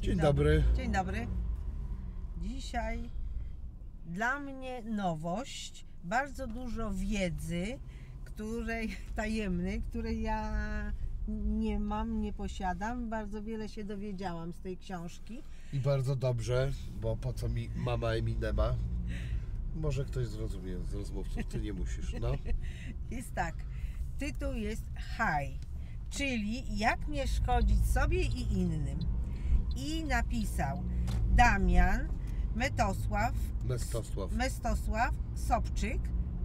Dzień dobry. Dzień dobry. Dzisiaj dla mnie nowość, bardzo dużo wiedzy, tajemnej, której ja nie mam, nie posiadam. Bardzo wiele się dowiedziałam z tej książki. I bardzo dobrze, bo po co mi mama Eminema? Może ktoś zrozumie z rozmówców, ty nie musisz, no. Jest tak, tytuł jest Haj, czyli jak nie szkodzić sobie i innym. I napisał Damian Mestosław Sobczyk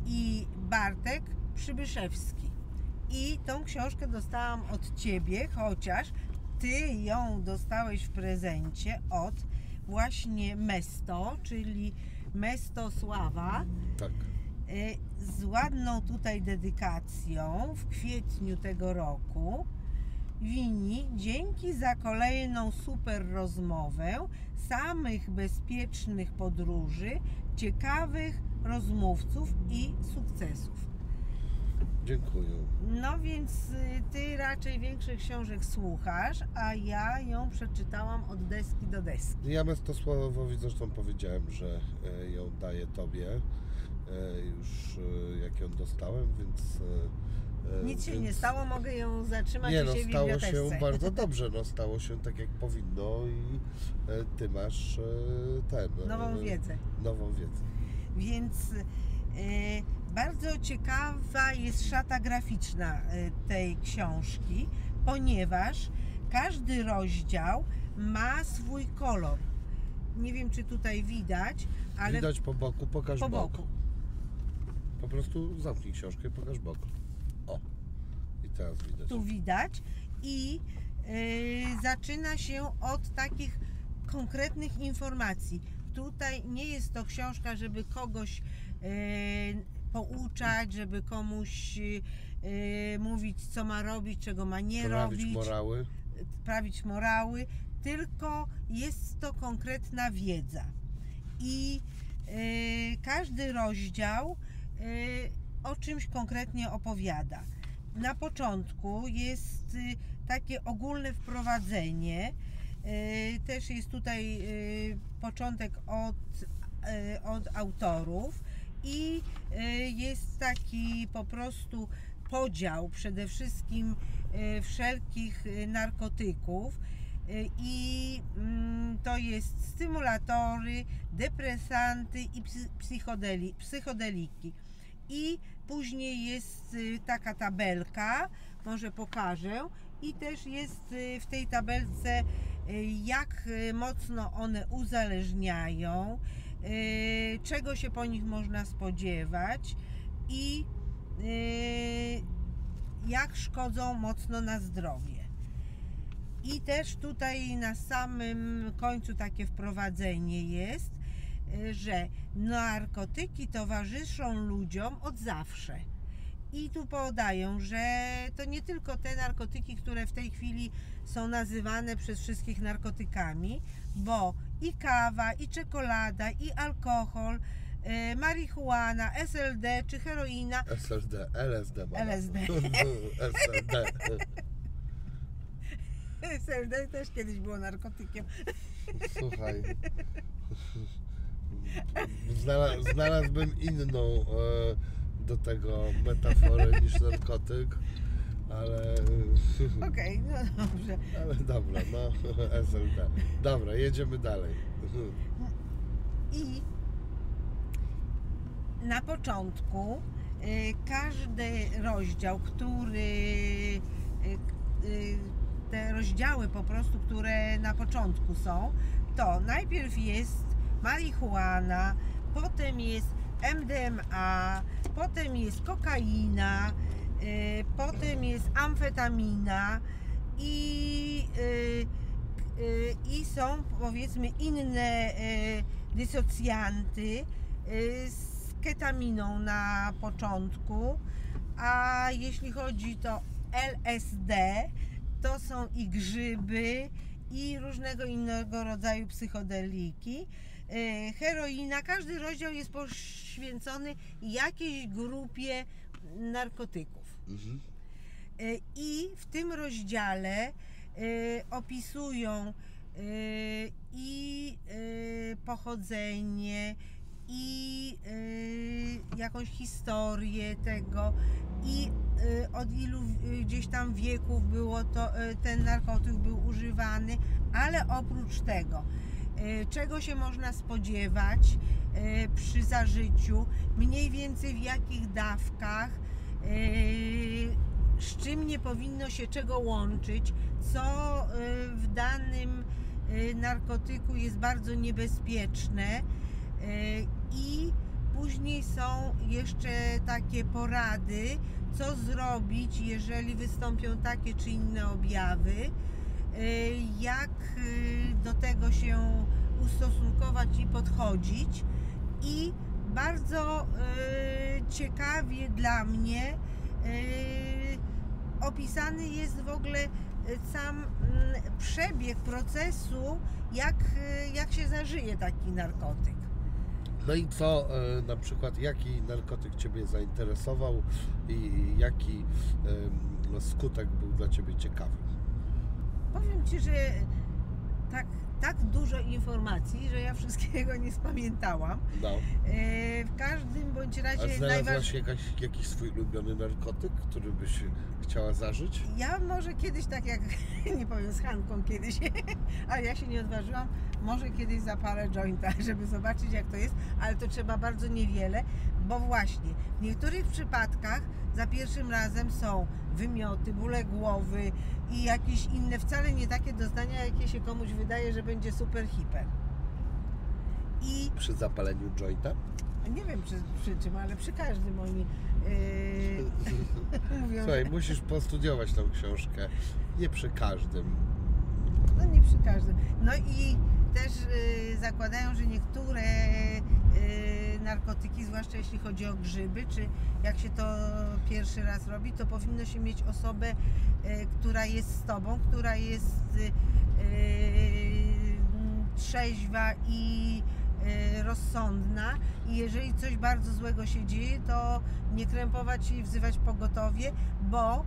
i Bartek Przybyszewski. I tą książkę dostałam od Ciebie, chociaż Ty ją dostałeś w prezencie od właśnie Mesto, czyli Mestosława. Tak. Z ładną tutaj dedykacją w kwietniu tego roku. Wini, dzięki za kolejną super rozmowę, samych bezpiecznych podróży, ciekawych rozmówców i sukcesów. Dziękuję. No więc Ty raczej większych książek słuchasz, a ja ją przeczytałam od deski do deski. Ja Mestosławowi zresztą powiedziałem, że ją daję Tobie, już jak ją dostałem, więc... Nic się nie stało, mogę ją zatrzymać w bibliotece. Stało się bardzo dobrze, no stało się tak jak powinno i Ty masz nową wiedzę. Więc bardzo ciekawa jest szata graficzna tej książki, ponieważ każdy rozdział ma swój kolor. Nie wiem, czy tutaj widać, ale... Widać po boku, pokaż po bok. Po prostu zamknij książkę i pokaż bok. O, i teraz widać. Tu widać i zaczyna się od takich konkretnych informacji. Tutaj nie jest to książka, żeby kogoś pouczać, żeby komuś mówić, co ma robić, czego ma nie robić. Prawić morały, tylko jest to konkretna wiedza. I każdy rozdział o czymś konkretnie opowiada. Na początku jest takie ogólne wprowadzenie, też jest tutaj początek od autorów i jest taki po prostu podział przede wszystkim wszelkich narkotyków i to jest stymulatory, depresanty i psychodeliki. I później jest taka tabelka, może pokażę, i też jest w tej tabelce, jak mocno one uzależniają, czego się po nich można spodziewać i jak szkodzą mocno na zdrowie. I też tutaj na samym końcu takie wprowadzenie jest, że narkotyki towarzyszą ludziom od zawsze. I tu podają, że to nie tylko te narkotyki, które w tej chwili są nazywane przez wszystkich narkotykami, bo i kawa, i czekolada, i alkohol, marihuana, SLD czy heroina. LSD. SLD też kiedyś było narkotykiem. Słuchaj... Znalazłbym inną do tego metaforę niż narkotyk, ale... Okej, no dobrze. Ale dobra, no SLD. Dobra, jedziemy dalej. I na początku każdy rozdział, te rozdziały po prostu, które na początku są, to najpierw jest marihuana, potem jest MDMA, potem jest kokaina, potem jest amfetamina i są, powiedzmy, inne dysocjanty z ketaminą na początku, a jeśli chodzi to LSD, to są i grzyby, i różnego innego rodzaju psychodeliki, heroina. Każdy rozdział jest poświęcony jakiejś grupie narkotyków. I w tym rozdziale opisują i pochodzenie, i jakąś historię tego, i od ilu gdzieś tam wieków było to, ten narkotyk był używany, ale oprócz tego, czego się można spodziewać przy zażyciu, mniej więcej w jakich dawkach, z czym nie powinno się czego łączyć, co w danym narkotyku jest bardzo niebezpieczne. I później są jeszcze takie porady, co zrobić, jeżeli wystąpią takie czy inne objawy, jak do tego się ustosunkować i podchodzić. I bardzo ciekawie dla mnie opisany jest w ogóle sam przebieg procesu, jak się zażyje taki narkotyk. No i co, na przykład, jaki narkotyk Ciebie zainteresował i jaki skutek był dla Ciebie ciekawy? Powiem Ci, że tak dużo informacji, że ja wszystkiego nie spamiętałam. No. W każdym bądź razie... A znalazłaś jakiś swój ulubiony narkotyk, który byś chciała zażyć? Ja może kiedyś, tak jak, nie powiem, z Hanką kiedyś, ale ja się nie odważyłam, może kiedyś zapalę jointa, żeby zobaczyć, jak to jest, ale to trzeba bardzo niewiele, bo właśnie w niektórych przypadkach za pierwszym razem są wymioty, bóle głowy i jakieś inne, wcale nie takie doznania, jakie się komuś wydaje, że będzie super hiper. I przy zapaleniu jointa? Nie wiem przy czym, ale przy każdym oni mówią... Słuchaj, musisz postudiować tą książkę. Nie przy każdym. No nie przy każdym. No i też zakładają, że niektóre narkotyki, zwłaszcza jeśli chodzi o grzyby, czy jak się to pierwszy raz robi, to powinno się mieć osobę, która jest z Tobą, która jest trzeźwa i rozsądna, i jeżeli coś bardzo złego się dzieje, to nie krępować się i wzywać pogotowie, bo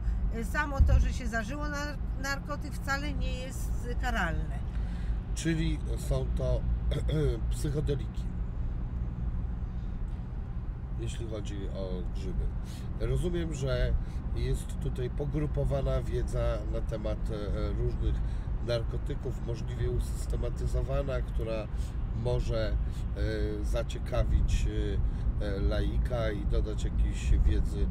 samo to, że się zażyło narkotyk, wcale nie jest karalne. Czyli są to psychodeliki, jeśli chodzi o grzyby. Rozumiem, że jest tutaj pogrupowana wiedza na temat różnych narkotyków, możliwie usystematyzowana, która może zaciekawić laika i dodać jakiejś wiedzy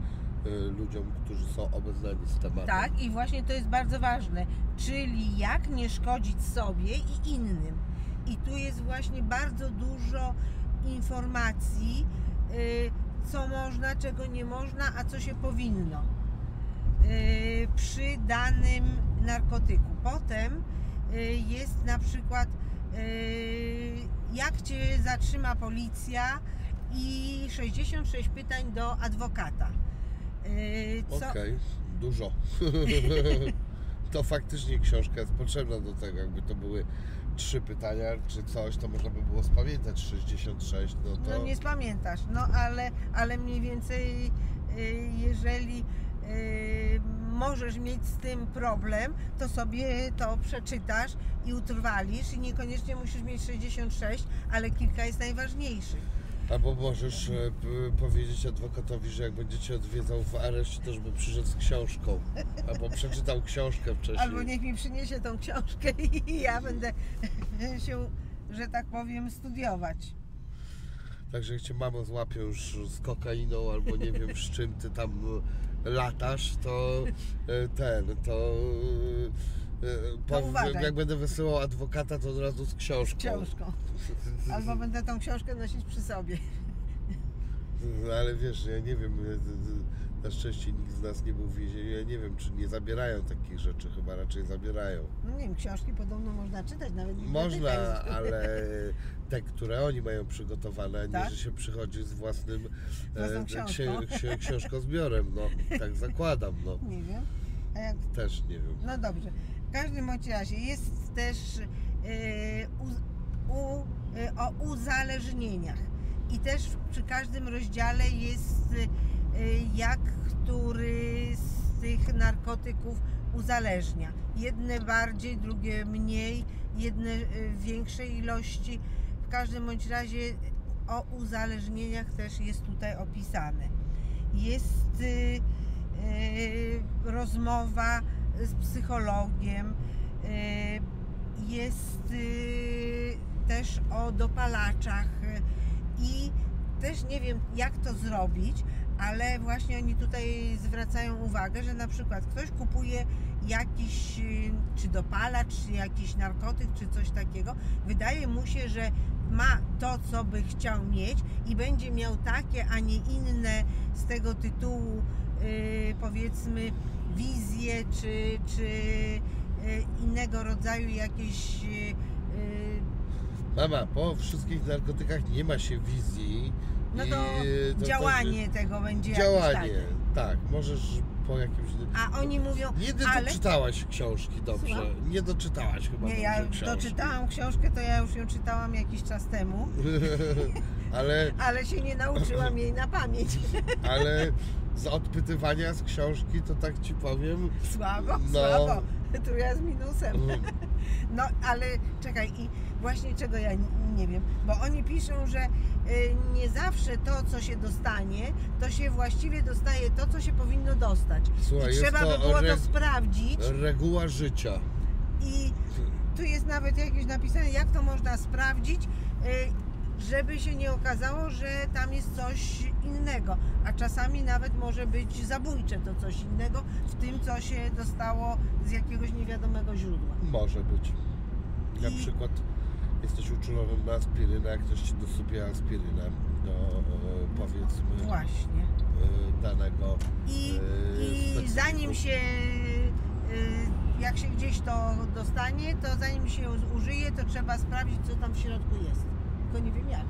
ludziom, którzy są obeznani z tematem. Tak, i właśnie to jest bardzo ważne, czyli jak nie szkodzić sobie i innym. I tu jest właśnie bardzo dużo informacji, co można, czego nie można, a co się powinno przy danym narkotyku. Potem jest na przykład, jak Cię zatrzyma policja, i 66 pytań do adwokata. Okej, dużo. To faktycznie książka jest potrzebna do tego, jakby to były 3 pytania czy coś, to można by było spamiętać 66. No, to... no nie spamiętasz, no ale mniej więcej, jeżeli możesz mieć z tym problem, to sobie to przeczytasz i utrwalisz, i niekoniecznie musisz mieć 66, ale kilka jest najważniejszych. Albo możesz powiedzieć adwokatowi, że jak będziecie odwiedzał w areszcie, to żeby przyszedł z książką. Albo przeczytał książkę wcześniej. Albo niech mi przyniesie tą książkę i ja będę się, że tak powiem, studiować. Także jak Cię mamo złapie już z kokainą, albo nie wiem z czym Ty tam latasz, to jak będę wysyłał adwokata, to od razu z książką. Z książką. Albo będę tą książkę nosić przy sobie. Ale wiesz, ja nie wiem, na szczęście nikt z nas nie był w więzieniu, ja nie wiem, czy nie zabierają takich rzeczy, chyba raczej zabierają. No nie wiem, książki podobno można czytać, nawet nie. Można, ale te, które oni mają przygotowane, tak? Nie, że się przychodzi z własnym książkozbiorem, no tak zakładam. No. Nie wiem. Jak... Też nie wiem. No dobrze. W każdym razie jest też o uzależnieniach. I też przy każdym rozdziale jest, jak który z tych narkotyków uzależnia. Jedne bardziej, drugie mniej, w większej ilości. W każdym bądź razie o uzależnieniach też jest tutaj opisane. Jest rozmowa z psychologiem, jest też o dopalaczach i też nie wiem, jak to zrobić, ale właśnie oni tutaj zwracają uwagę, że na przykład ktoś kupuje jakiś czy dopalacz, czy jakiś narkotyk, czy coś takiego, wydaje mu się, że ma to, co by chciał mieć i będzie miał takie, a nie inne z tego tytułu powiedzmy wizje, czy innego rodzaju jakieś... Mama, po wszystkich narkotykach nie ma się wizji. No to działanie tego będzie jakieś działanie, tak, możesz po jakimś... A oni mówią... Nie doczytałaś książki dobrze. Słucham? Nie doczytałaś chyba dobrze książki. Ja doczytałam książkę, to ja już ją czytałam jakiś czas temu. Ale się nie nauczyłam jej na pamięć. Ale z odpytywania z książki, to tak ci powiem... Słabo. Tu ja z minusem. No, ale czekaj, i właśnie czego ja nie wiem, bo oni piszą, że nie zawsze to, co się dostanie, to się właściwie dostaje to, co się powinno dostać. Słuchaj, trzeba by było to sprawdzić. Reguła życia. I tu jest nawet jakieś napisane, jak to można sprawdzić, żeby się nie okazało, że tam jest coś innego, a czasami nawet może być zabójcze to coś innego w tym, co się dostało z jakiegoś niewiadomego źródła. Może być. Na przykład jesteś uczulowym na aspirynę, jak ktoś ci dosypie aspirynę do powiedzmy właśnie danego i zanim się jak się gdzieś to dostanie, to zanim się użyje, to trzeba sprawdzić, co tam w środku jest. Nie wiem jak.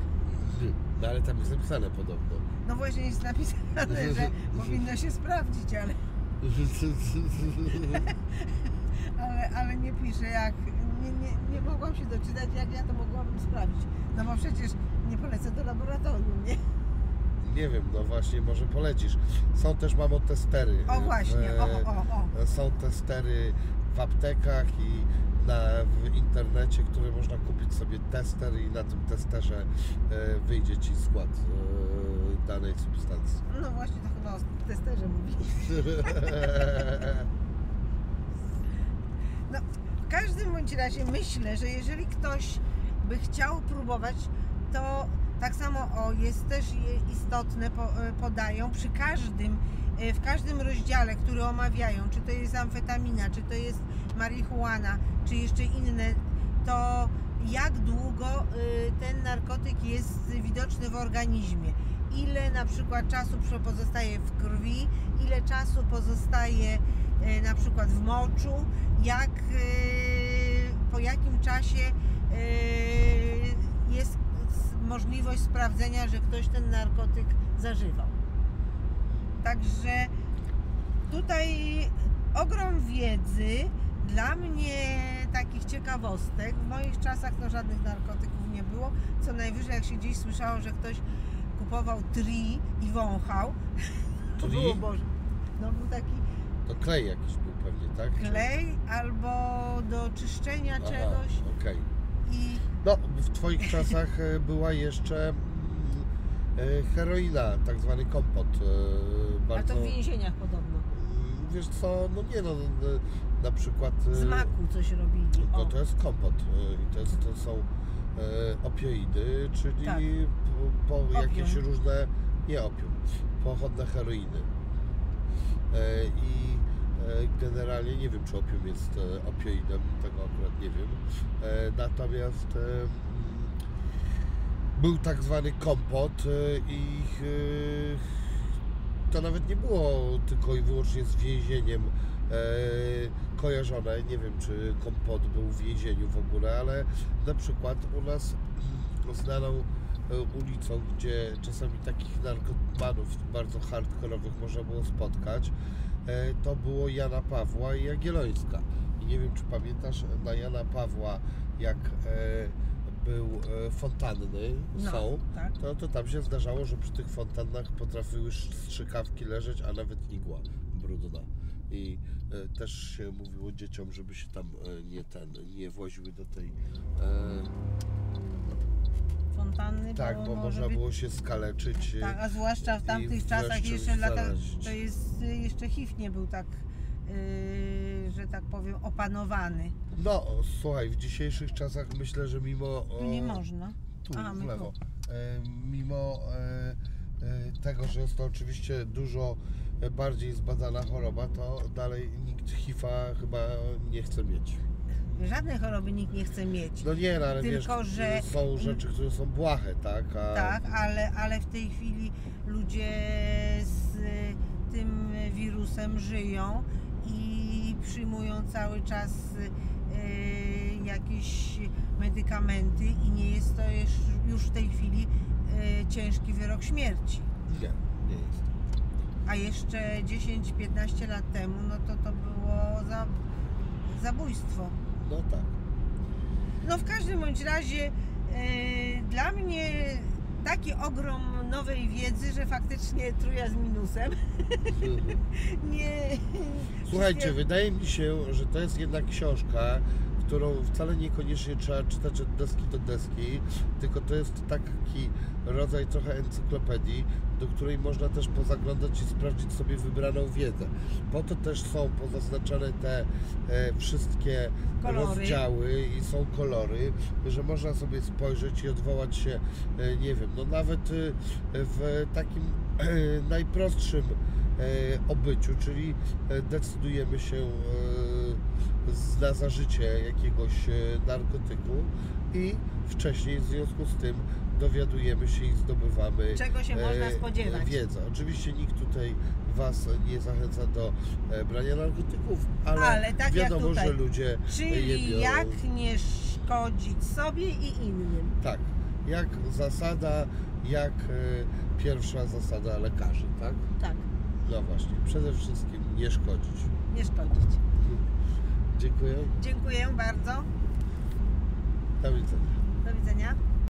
No ale tam jest napisane podobno. No właśnie jest napisane, że powinno się sprawdzić, ale nie pisze jak. Nie mogłam się doczytać, jak ja to mogłabym sprawdzić. No bo przecież nie polecę do laboratorium, nie? Nie wiem, no właśnie, może polecisz. Są też, mamo, testery. O właśnie, Są testery w aptekach i w internecie, który można kupić sobie tester i na tym testerze wyjdzie ci skład danej substancji. No właśnie, to chyba o testerze mówiliśmy. No, w każdym bądź razie myślę, że jeżeli ktoś by chciał próbować, to tak samo jest też istotne, podają przy każdym, w każdym rozdziale, który omawiają, czy to jest amfetamina, czy to jest marihuana, czy jeszcze inne, to jak długo ten narkotyk jest widoczny w organizmie, ile na przykład czasu pozostaje w krwi, ile czasu pozostaje na przykład w moczu, po jakim czasie jest możliwość sprawdzenia, że ktoś ten narkotyk zażywał. Także tutaj ogrom wiedzy, dla mnie takich ciekawostek. W moich czasach to żadnych narkotyków nie było. Co najwyżej, jak się gdzieś słyszało, że ktoś kupował tri i wąchał. To było Boże. No był taki... To klej jakiś był pewnie, tak? Klej albo do czyszczenia czegoś. Okay. No, w twoich czasach była jeszcze heroina, tak zwany kompot. Bardzo... A to w więzieniach podobno. Wiesz co, no nie no, na przykład... Z maku coś robili. No to jest kompot. To są opioidy, czyli tak. Jakieś różne, nie opium, pochodne heroiny. I generalnie nie wiem, czy opium jest opioidem, tego akurat nie wiem. Natomiast... Był tak zwany kompot i to nawet nie było tylko i wyłącznie z więzieniem kojarzone. Nie wiem, czy kompot był w więzieniu w ogóle, ale na przykład u nas znaną ulicą, gdzie czasami takich narkomanów bardzo hardkorowych można było spotkać, to było Jana Pawła i Jagiellońska. I nie wiem, czy pamiętasz, na Jana Pawła, jak... był fontanny, no, są, tak. to tam się zdarzało, że przy tych fontannach potrafiły strzykawki leżeć, a nawet igła brudna. i też się mówiło dzieciom, żeby się tam nie woziły do tej fontanny. Tak, bo można było się skaleczyć. Tak, a zwłaszcza w tamtych czasach, jeszcze latach, to jest, jeszcze HIV nie był tak, że tak powiem, opanowany. No słuchaj, w dzisiejszych czasach myślę, że mimo... Tu nie można. Tu, aha, w lewo. Mimo tego, że jest to oczywiście dużo bardziej zbadana choroba, to dalej nikt HIV-a chyba nie chce mieć. Żadnej choroby nikt nie chce mieć. No nie, no, ale tylko, wiesz, że są rzeczy, które są błahe, tak? A... Tak, ale w tej chwili ludzie z tym wirusem żyją i przyjmują cały czas jakieś medykamenty i nie jest to już w tej chwili ciężki wyrok śmierci. Nie, nie jest. A jeszcze 10-15 lat temu, no to było zabójstwo. No tak. No w każdym bądź razie dla mnie taki ogrom nowej wiedzy, że faktycznie truja z minusem. Nie. Słuchajcie, wydaje mi się, że to jest jednak książka, którą wcale niekoniecznie trzeba czytać od deski do deski, tylko to jest taki rodzaj trochę encyklopedii, do której można też pozaglądać i sprawdzić sobie wybraną wiedzę. Po to też są pozaznaczane te wszystkie rozdziały i są kolory, że można sobie spojrzeć i odwołać się, nie wiem, no nawet w takim najprostszym obyciu, czyli decydujemy się na zażycie jakiegoś narkotyku i wcześniej w związku z tym dowiadujemy się i zdobywamy, czego się można spodziewać, wiedzę. Oczywiście nikt tutaj was nie zachęca do brania narkotyków, ale tak wiadomo, jak że ludzie je biorą. Jak nie szkodzić sobie i innym. Tak, jak zasada, jak pierwsza zasada lekarzy, tak? Tak. No właśnie, przede wszystkim nie szkodzić. Nie szkodzić. Dziękuję. Dziękuję bardzo. Do widzenia. Do widzenia.